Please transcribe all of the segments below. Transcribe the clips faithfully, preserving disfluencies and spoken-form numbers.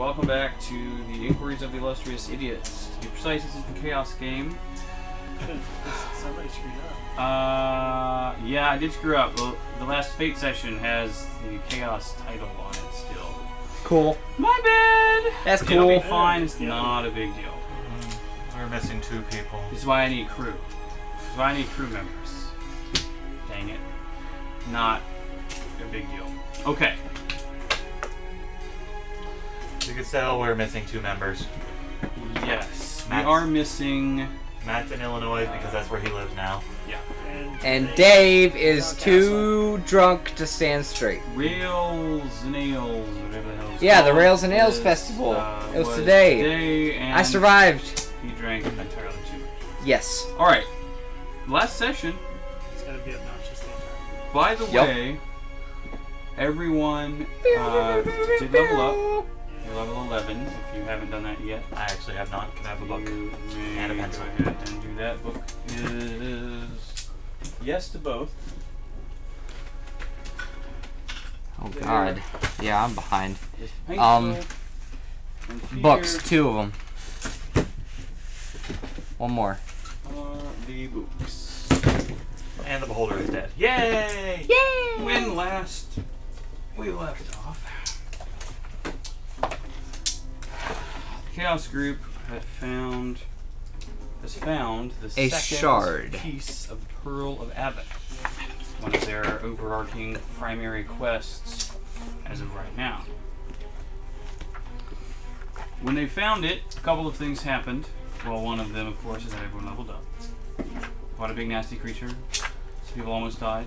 Welcome back to the Inquiries of the Illustrious Idiots. To be precise, this is the Chaos Game. Somebody screwed up. Uh, yeah, I did screw up. Well, the last Fate session has the Chaos title on it still. Cool. My bad! That's cool. It'll be fine, it's not a big deal. Mm-hmm. We're missing two people. This is why I need crew. This is why I need crew members. Dang it. Not a big deal. Okay. You can tell we're missing two members. Yes. Matt's, we are missing... Matt's in Illinois uh, because that's where he lives now. Yeah. And, and Dave, Dave is too drunk to stand straight. Rails and Nails, whatever the hell it's Yeah, called. the Rails and Nails is, Festival. Uh, it was, was today. today and I survived. He drank entirely too much. Yes. Alright. Last session. It's going to be obnoxious. By the yep. way, everyone uh, did level up. Level eleven, if you haven't done that yet. I actually have not. Can I have a book? You and a pencil. Go ahead and do that. Book is yes to both. Oh there. God. Yeah, I'm behind. Um, books, two of them. One more. Uh, the books. And the beholder is dead. Yay! Yay! When last we left off. Chaos group have found has found the a second shard. piece of the Pearl of Alvin, one of their overarching primary quests as of right now. When they found it, a couple of things happened. Well, one of them, of course, is that everyone leveled up. What a big nasty creature. Some people almost died.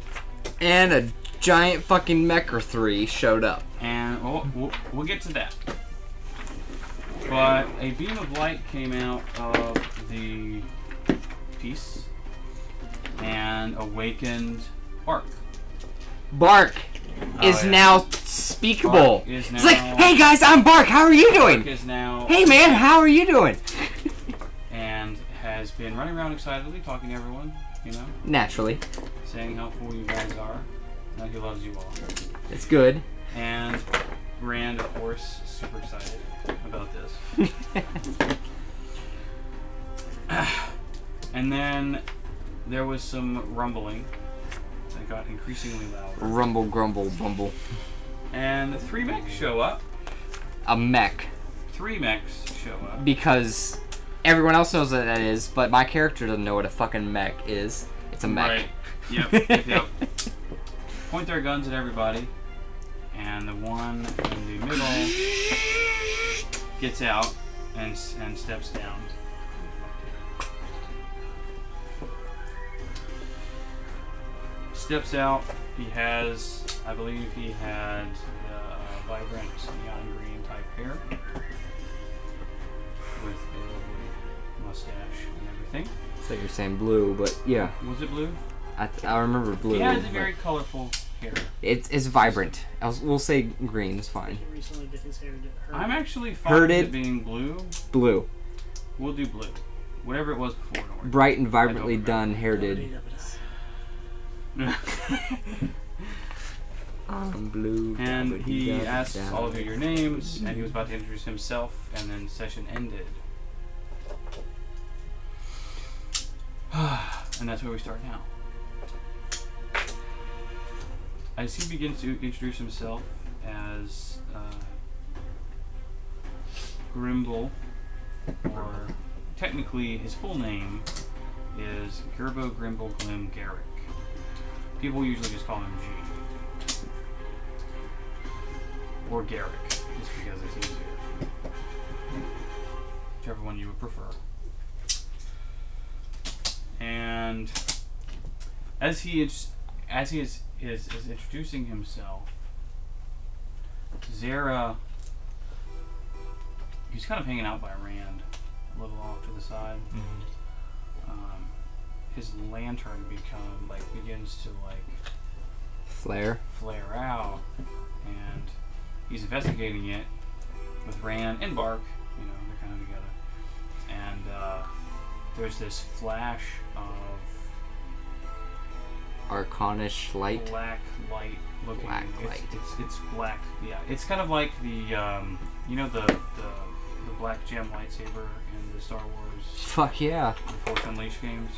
And a giant fucking mech or three showed up. And oh, we'll, we'll get to that. But a beam of light came out of the piece and awakened Bark. Bark oh, is yeah. now speakable. Bark is now it's like, hey guys, I'm Bark. How are you doing? Bark is now hey man, how are you doing? And has been running around excitedly, talking to everyone, you know. Naturally. Saying how cool you guys are. That he loves you all. That's good. And Rand, of course, super excited about this. And then there was some rumbling that got increasingly loud. Rumble, grumble, bumble. And three mechs show up. A mech. Three mechs show up. Because everyone else knows what that is, but my character doesn't know what a fucking mech is. It's a mech. Right. Yep, yep, yep. Point their guns at everybody. And the one in the middle gets out and, and steps down. Steps out. He has, I believe he had uh, vibrant neon green type hair with a lovely mustache and everything. So you're saying blue, but yeah. Was it blue? I, th I remember blue. He has a very colorful... It's, it's vibrant. I was, we'll say green is fine. I'm actually fine with it being blue. Blue. We'll do blue. Whatever it was before. Don't worry. Bright and vibrantly done, haired. I'm blue. And he asked all of you your names, and he was about to introduce himself, and then session ended. And that's where we start now. As he begins to introduce himself as uh, Grimble, or technically his full name is Gerbo Grimble Glim Garrick. People usually just call him G. Or Garrick, just because it's easier. Whichever one you would prefer. And as he is, as he is Is, is introducing himself, Zara, he's kind of hanging out by Rand, a little off to the side. Mm-hmm. um, his lantern become, like, begins to, like, flare flare out, and he's investigating it with Rand and Bark, you know, they're kind of together, and uh, there's this flash of Arcanish light. Black light. Looking. Black it's, light. It's, it's black. Yeah, it's kind of like the um, you know, the, the the black gem lightsaber in the Star Wars. Fuck yeah. The Force Unleashed games.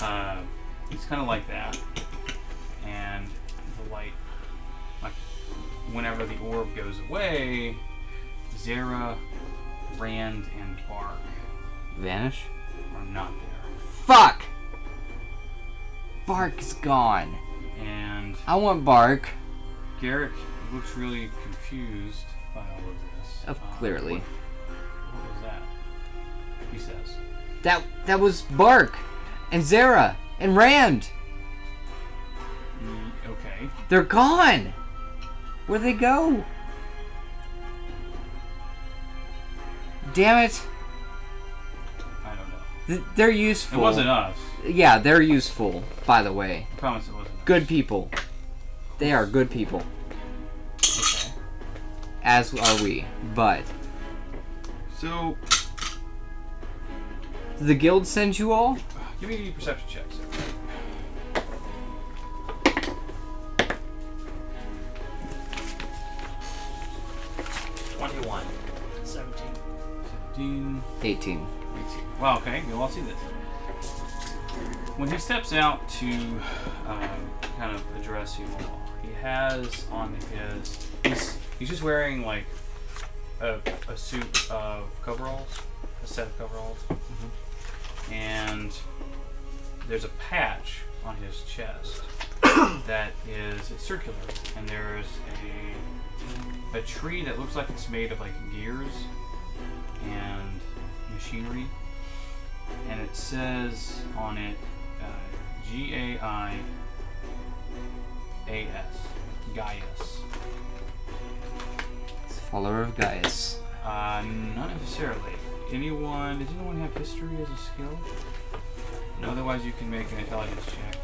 Uh, it's kind of like that, and the light. Like whenever the orb goes away, Zara, Rand, and Bark vanish. Are not there. Fuck. Bark's gone. And I want Bark. Garrick looks really confused by all of this. Of um, clearly. What, what was that? He says. That that was Bark, and Zara, and Rand. Mm, okay. They're gone. Where'd they go? Damn it. I don't know. Th they're useful. It wasn't us. Yeah, they're useful. By the way. I promise it wasn't. Good people. They are good people. Okay. As are we. But. So. Did the guild send you all? Give me perception checks. twenty-one. seventeen. seventeen. eighteen. eighteen. Wow, okay. You'll all see this. When he steps out to um, kind of address you all, he has on his, he's, he's just wearing like a, a suit of coveralls, a set of coveralls, mm-hmm. and there's a patch on his chest that is it's circular, and there's a, a tree that looks like it's made of like gears and machinery, and it says on it, Uh, G A I A S. Gaius. It's a follower of Gaius. Uh, not necessarily. Anyone... Does anyone have history as a skill? No. Otherwise you can make an intelligence check.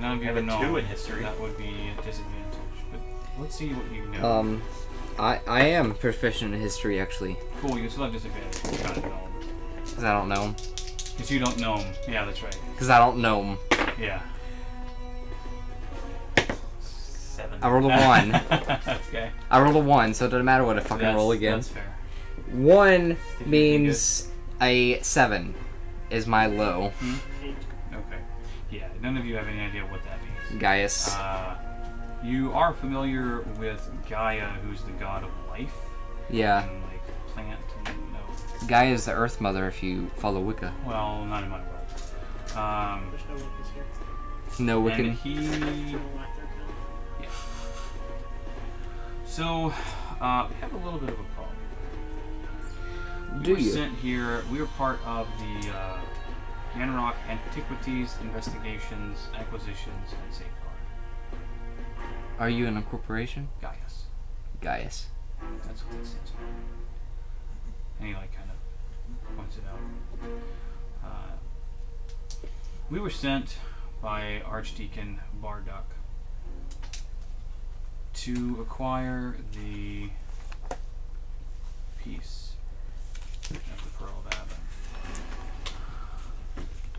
None of you have know. Two in history. That would be a disadvantage. But let's see what you know. Um, I, I am proficient in history, actually. Cool, you still have disadvantage. Got it. Because I don't know. Because you don't know him. Yeah, that's right. Because I don't know him. Yeah. Seven. I rolled a one. Okay. I rolled a one, so it doesn't matter what I fucking that's, roll again. That's fair. One Did means a seven is my low. Mm-hmm. Okay. Yeah, none of you have any idea what that means. Gaius. Uh, you are familiar with Gaia, who's the god of life. Yeah. And, like, plant and... Gaia is the Earth Mother if you follow Wicca. Well, not in my world. Um, There's no Wiccas here. No Wiccan. And he... Yeah. So, uh, we have a little bit of a problem. We Do were you? sent here, we were part of the uh, Ganrok Antiquities, Investigations, Acquisitions, and Safeguard. Are you in a corporation? Gaius. Gaius. That's what that stands for. And he like kind of points it out. Uh, we were sent by Archdeacon Barduck to acquire the piece of the Pearl of Alvin.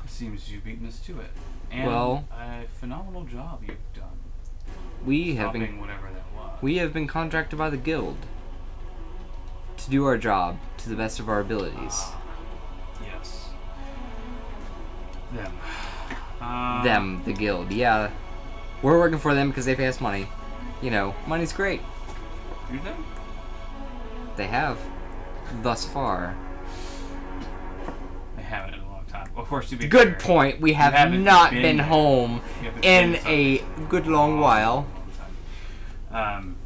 It seems you've beaten us to it. And well, a phenomenal job you've done. We have been whatever that was. We have been contracted by the guild to do our job to the best of our abilities. Uh, yes. Them. Uh, them, the guild, yeah. We're working for them because they pay us money. You know, money's great. Do they? They have. Thus far. They haven't in a long time. Well, of course, to be Good fair, point. We have not been, been home in been a good long, long while. Long um...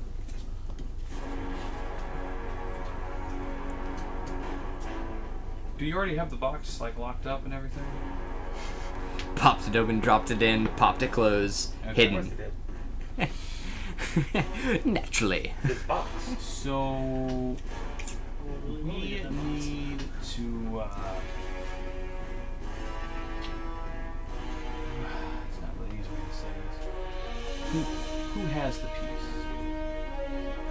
Do you already have the box like locked up and everything? Popped it open, dropped it in, popped it closed, okay. Hidden. Of course it did. Naturally. This box. So we need to. Uh, it's not really easy to say this. Who, who has the piece?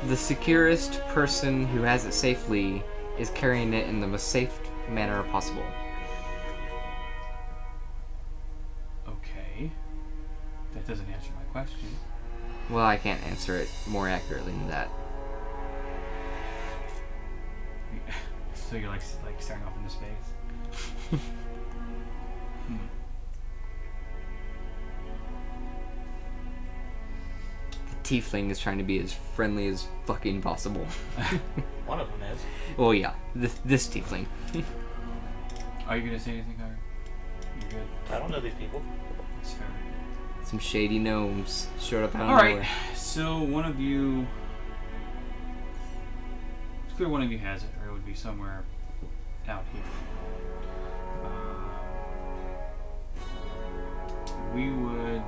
The securest person who has it safely is carrying it in the most safe manner possible. Okay. That doesn't answer my question. Well, I can't answer it more accurately than that. So you're like like staring off into space. hmm. The tiefling is trying to be as friendly as fucking possible. One of them is. Well, yeah, this this tiefling. Are you gonna say anything, Kyra? You're good. I don't know these people. It's fair. Some shady gnomes showed up out of nowhere. Alright, so one of you... It's clear one of you has it, or it would be somewhere out here. Uh, we would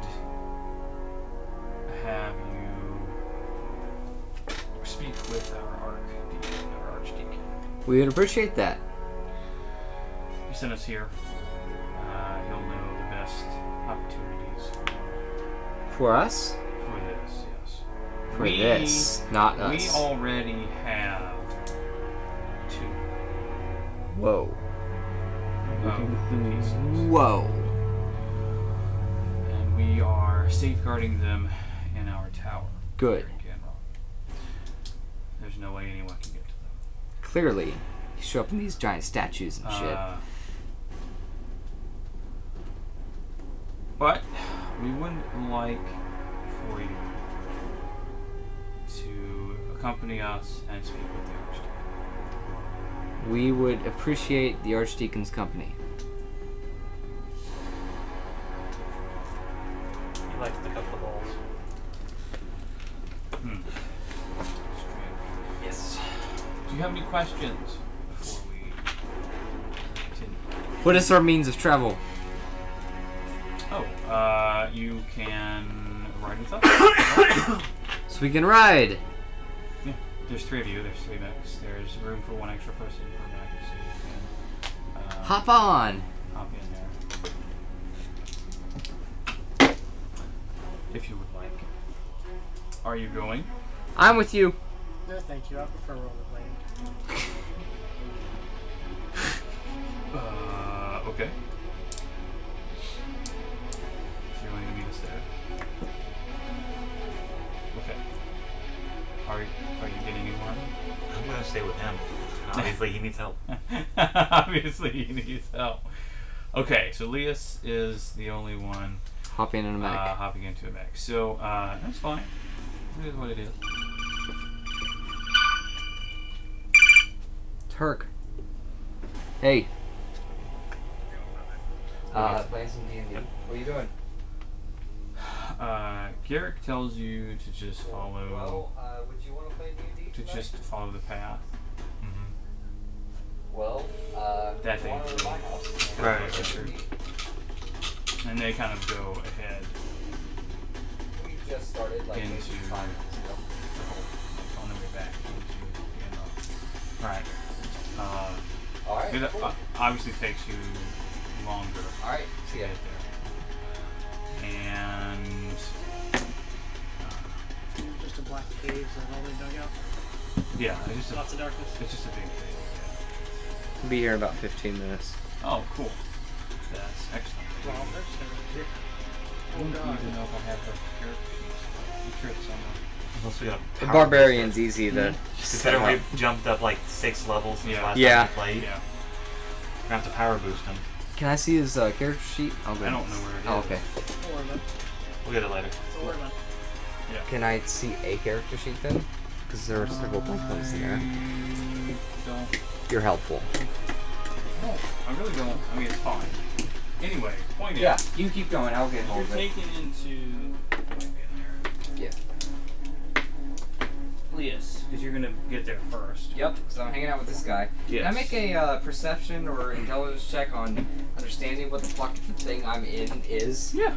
have you speak with our Archdeacon. Our Archdeacon. We would appreciate that. He sent us here. Uh, he'll know the best opportunities for For us? For this, yes. For we, this, not us. We already have two. Whoa. Of the pieces. Whoa. And we are safeguarding them in our tower. Good. There's no way anyone can get to them. Clearly. You show up in these giant statues and shit. Uh, but... we wouldn't like for you to accompany us and speak with the Archdeacon. We would appreciate the Archdeacon's company. He likes to cut the balls. Hmm. Yes. Do you have any questions before we continue? What is our means of travel? Oh, uh, you can ride with us. So we can ride! Yeah, there's three of you, there's three mechs. There's room for one extra person per mech, so you can... Uh, hop on! Hop in there. If you would like. Are you going? I'm with you. No, thank you. I prefer rollerblading. uh, okay. Okay. Are you, are you getting in one? I'm gonna stay with him. Obviously, he needs help. Obviously, he needs help. Okay, so Leas is the only one hopping in a mech. Uh, hopping into a mech. So uh, that's fine. It is what it is. Turk. Hey. Uh, playing some D and D. What are you doing? Uh, Garrick tells you to just follow. Well, uh, would you want to play D and D tonight? To just follow the path. Mm-hmm. Well, uh, that thing. Right. And they kind of go ahead. We just started like into five minutes ago. Oh, on the way back. Into, you know. All right. Uh, All right. It cool. Obviously takes you longer. All right. See ya. And just a black cave, is that all they dug out? Yeah, it's just lots a, of darkness. It's just a big cave. Yeah. We'll be here in about fifteen minutes. Oh, cool. That's excellent. Well, there's here. I don't even know if I have a character sheet. I'm sure it's somewhere. Unless we got a barbarian's easy to. Considering yeah. we've jumped up like six levels since yeah. last yeah. time we played. Yeah. We're gonna have to power boost him. Can I see his uh, character sheet? I'll go I don't know where it is. Oh, okay. We'll get it later. Yeah. Can I see a character sheet then? Because there are several blank ones in there. Don't. You're helpful. No, I really don't. I mean, it's fine. Anyway, point yeah, is. Yeah, you keep going. I'll get hold of it. You're taken into. Yeah. Leas, because you're going to get there first. Yep, because I'm hanging out with this guy. Yes. Can I make a uh, perception or intelligence check on understanding what the fuck the thing I'm in is? Yeah.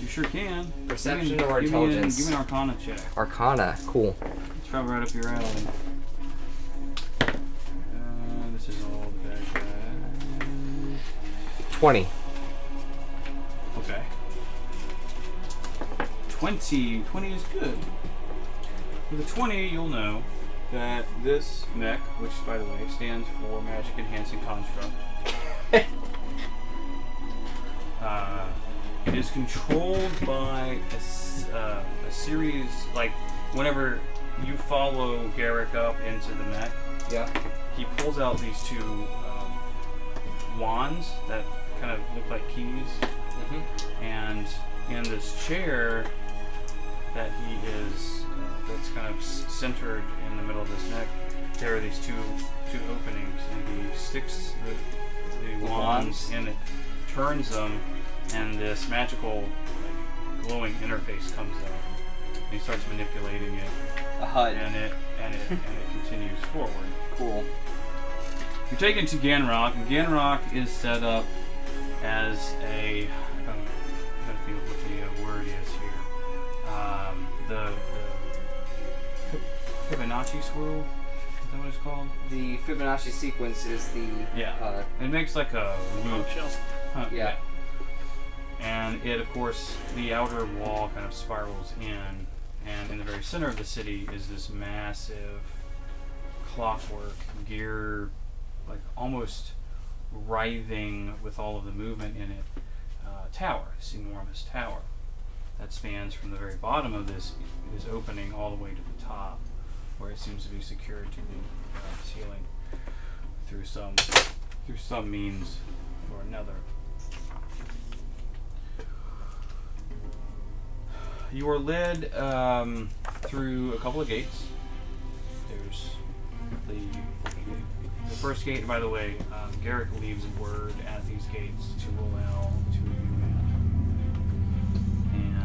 You sure can. Perception or intelligence? Give me an Arcana check. Arcana, cool. It's probably right up your alley. Uh, this is all bad. twenty. Okay. twenty. twenty is good. With a twenty, you'll know that this mech, which by the way stands for Magic Enhancing Construct, uh, It is controlled by a, uh, a series, like, whenever you follow Garrick up into the mech, yeah. he pulls out these two um, wands that kind of look like keys, mm-hmm. and in this chair that he is, that's kind of centered in the middle of his neck, there are these two two openings, and he sticks the, the, the wands in it, turns them, and this magical, like, glowing interface comes out. And he starts manipulating it, uh-huh. and it and it and it continues forward. Cool. You're taken to Ganrok, and Ganrok is set up as a. I don't, I don't think what the uh, word is here. Um, the, the Fibonacci swirl. Is that what it's called? The Fibonacci sequence is the yeah. Uh, it makes like a loop shell. Huh, yeah. yeah. And it, of course, the outer wall kind of spirals in, and in the very center of the city is this massive clockwork gear, like almost writhing with all of the movement in it. Uh, tower, this enormous tower that spans from the very bottom of this is opening all the way to the top, where it seems to be secured to the uh, ceiling through some through some means or another. You are led um, through a couple of gates. There's the the first gate. By the way, um, Garrick leaves word at these gates to allow to you in,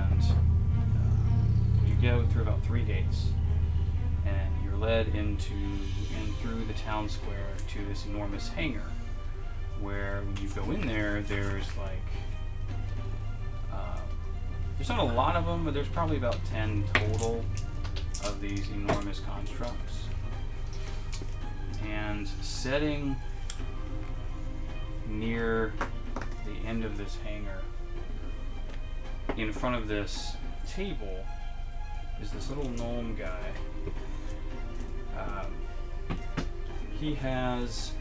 and uh, you go through about three gates. And you're led into and through the town square to this enormous hangar, where when you go in there, there's like uh, there's not a lot of them, but there's probably about ten total of these enormous constructs. And sitting near the end of this hangar, in front of this table, is this little gnome guy. Um, he has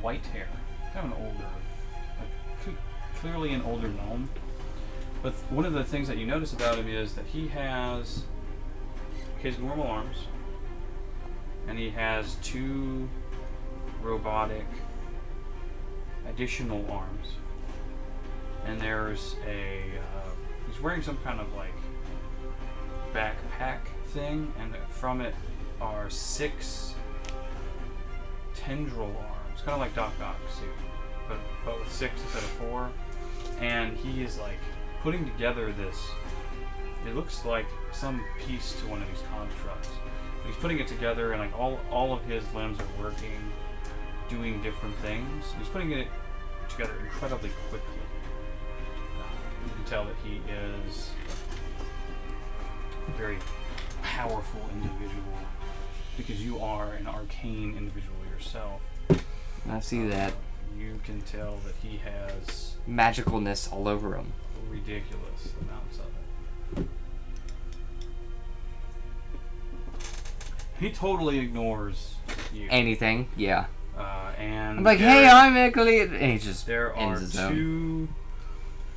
white hair, kind of an older, like, clearly an older gnome. But one of the things that you notice about him is that he has his normal arms, and he has two robotic additional arms. And there's a, uh, he's wearing some kind of like backpack thing, and from it are six tendril arms, kind of like Doc Ock suit, but, but with six instead of four. And he is like putting together this, it looks like some piece to one of these constructs. But he's putting it together, and like all, all of his limbs are working, doing different things. He's putting it together incredibly quickly. Uh, you can tell that he is a very powerful individual, because you are an arcane individual yourself. I see that. Um, you can tell that he has magicalness all over him. Ridiculous amounts of it. He totally ignores you. Anything, yeah. Uh, and I'm like, there, hey, I'm Ickley, and he just there are ends his two. Own.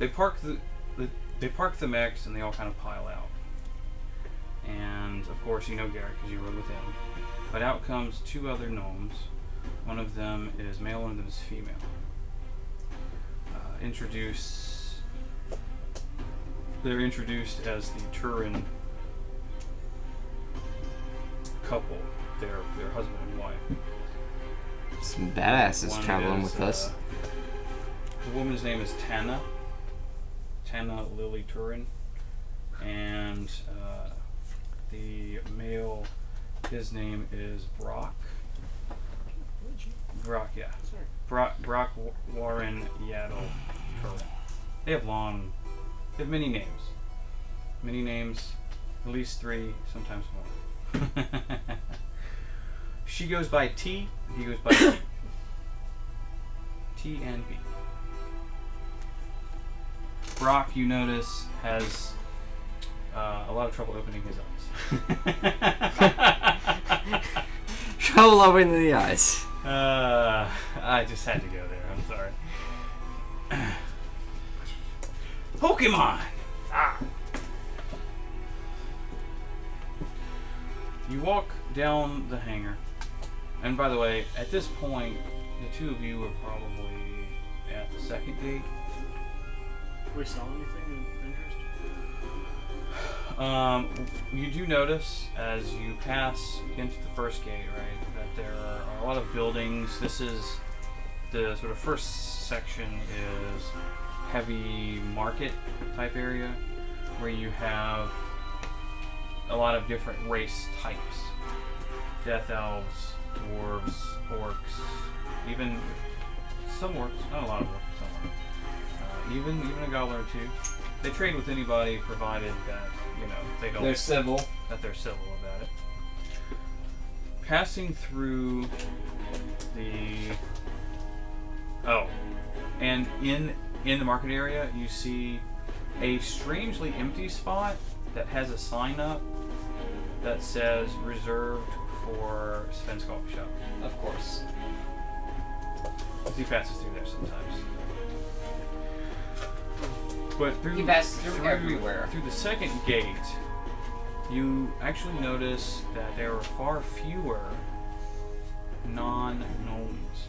They park the, the they park the mechs, and they all kind of pile out. And of course you know Garrick because you rode with him. But out comes two other gnomes. One of them is male, one of them is female. Uh, introduce. They're introduced as the Turin couple. They're their husband and wife. Some badasses one traveling is, with uh, us. The woman's name is Tana. Tana Lily Turin. And. Uh, The male, his name is Brock. Brock, yeah. Sorry. Brock, Brock Warren Yaddle Turin. They have long, they have many names. Many names, at least three, sometimes more. She goes by T, he goes by T. T and B. Brock, you notice, has uh, a lot of trouble opening his eyes. Trouble opening the eyes. Uh, I just had to go there. I'm sorry. Pokemon! Ah. You walk down the hangar. And by the way, at this point, the two of you are probably at the second gate. Can we sell anything interesting? Um, you do notice as you pass into the first gate, right, that there are a lot of buildings. This is the sort of first section is heavy market type area where you have a lot of different race types. Death elves, dwarves, orcs, even some orcs, not a lot of orcs, some orcs. Uh, even even a goblin or two. They trade with anybody provided that, you know, they don't they're civil. That they're civil about it. Passing through the Oh. And in in the market area you see a strangely empty spot that has a sign up that says reserved for Svenskog shop. Of course. He passes through there sometimes. But through he passes through, through everywhere. Through the second gate, you actually notice that there are far fewer non-gnomes.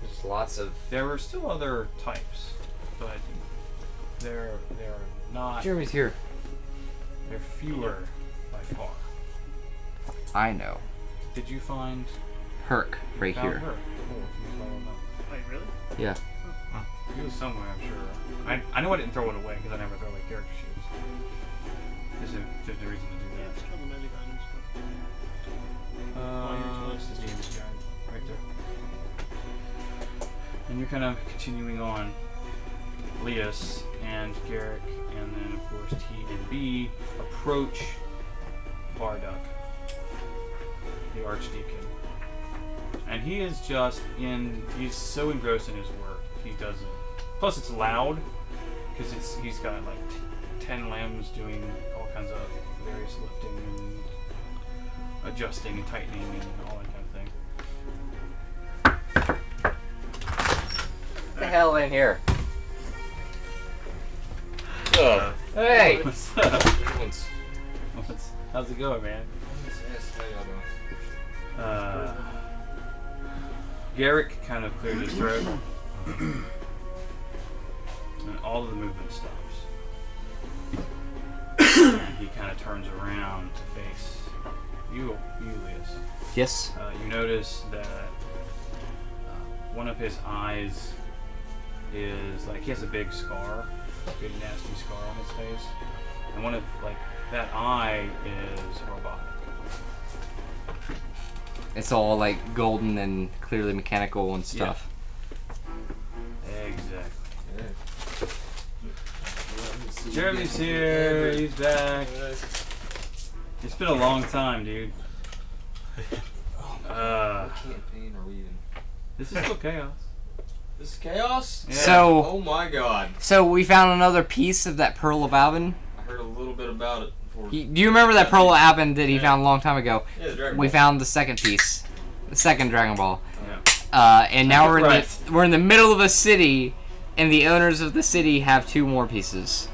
There's lots of. There are still other types, but they're they're not. Jeremy's here. They're fewer by far. I know. Did you find Herc right here? Herc. Cool. You follow him up. Wait, really? Yeah. Huh. He was somewhere, I'm sure. I I know I didn't throw it away because I never throw away character sheets. There's a there's no reason to do that. Yeah, the magic items. Uh, oh, here's the D and D guide right there. And you're kind of continuing on, Leas and Garrick, and then of course T and B approach Barduck, the Archdeacon. And he is just in, he's so engrossed in his work, he doesn't. Plus it's loud, because it's he's got like t ten limbs doing all kinds of various lifting and adjusting and tightening and all that kind of thing. Get the hell in here. What's up? Hey! What's up? What's, how's it going, man? Uh, Garrick kind of cleared his throat, and all of the movement stops. And he kind of turns around to face you, Elias. Yes. Uh, you notice that uh, one of his eyes is like he has a big scar, a big nasty scar on his face, and one of like that eye is robotic. It's all like golden and clearly mechanical and stuff. Yeah. Exactly. Yeah. Jeremy's here. He's back. It's been a long time, dude. Uh, this is still chaos. This is chaos? Yeah. So. Oh my god. So we found another piece of that Pearl of Alvin. I heard a little bit about it. He, do you remember that Pearl of Alvin that he yeah. found a long time ago? Yeah, the Dragon Ball. We found the second piece, the second Dragon Ball, yeah. uh, and now we're in right. the we're in the middle of a city, and the owners of the city have two more pieces.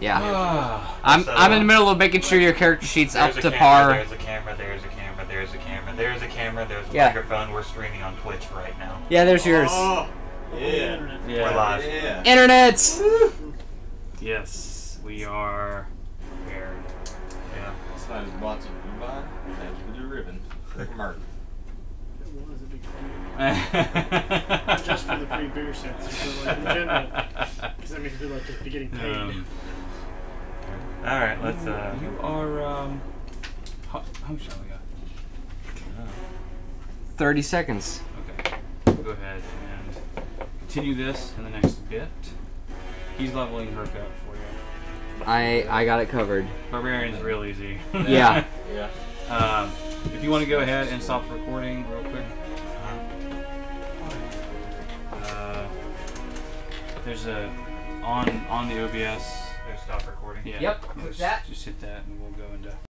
Yeah, uh, I'm so, I'm in the middle of making sure your character sheet's up to camera, par. There's a camera. There's a camera. There's a camera. There's a camera. There's a yeah. microphone. We're streaming on Twitch right now. Yeah, there's yours. Oh, yeah. yeah, we're live. Yeah. Internet. Woo. Yes. We are here. Yeah. It's not as lots of goodbye, it's a ribbon. Mark. It was a big thing. Just for the free beer sets, but like in general. Because that makes it feel like just getting paid. Um, Alright, let's uh you are um how, how much time we got? Oh. Thirty seconds. Okay. Go ahead and continue this in the next bit. He's leveling her up for you. I I got it covered. Barbarian's real easy. Yeah. Yeah. Um, if you want to go ahead and stop recording real quick. Uh, there's a on on the O B S. There's stop recording. Yeah. Yep. Let's that. Just hit that, and we'll go into.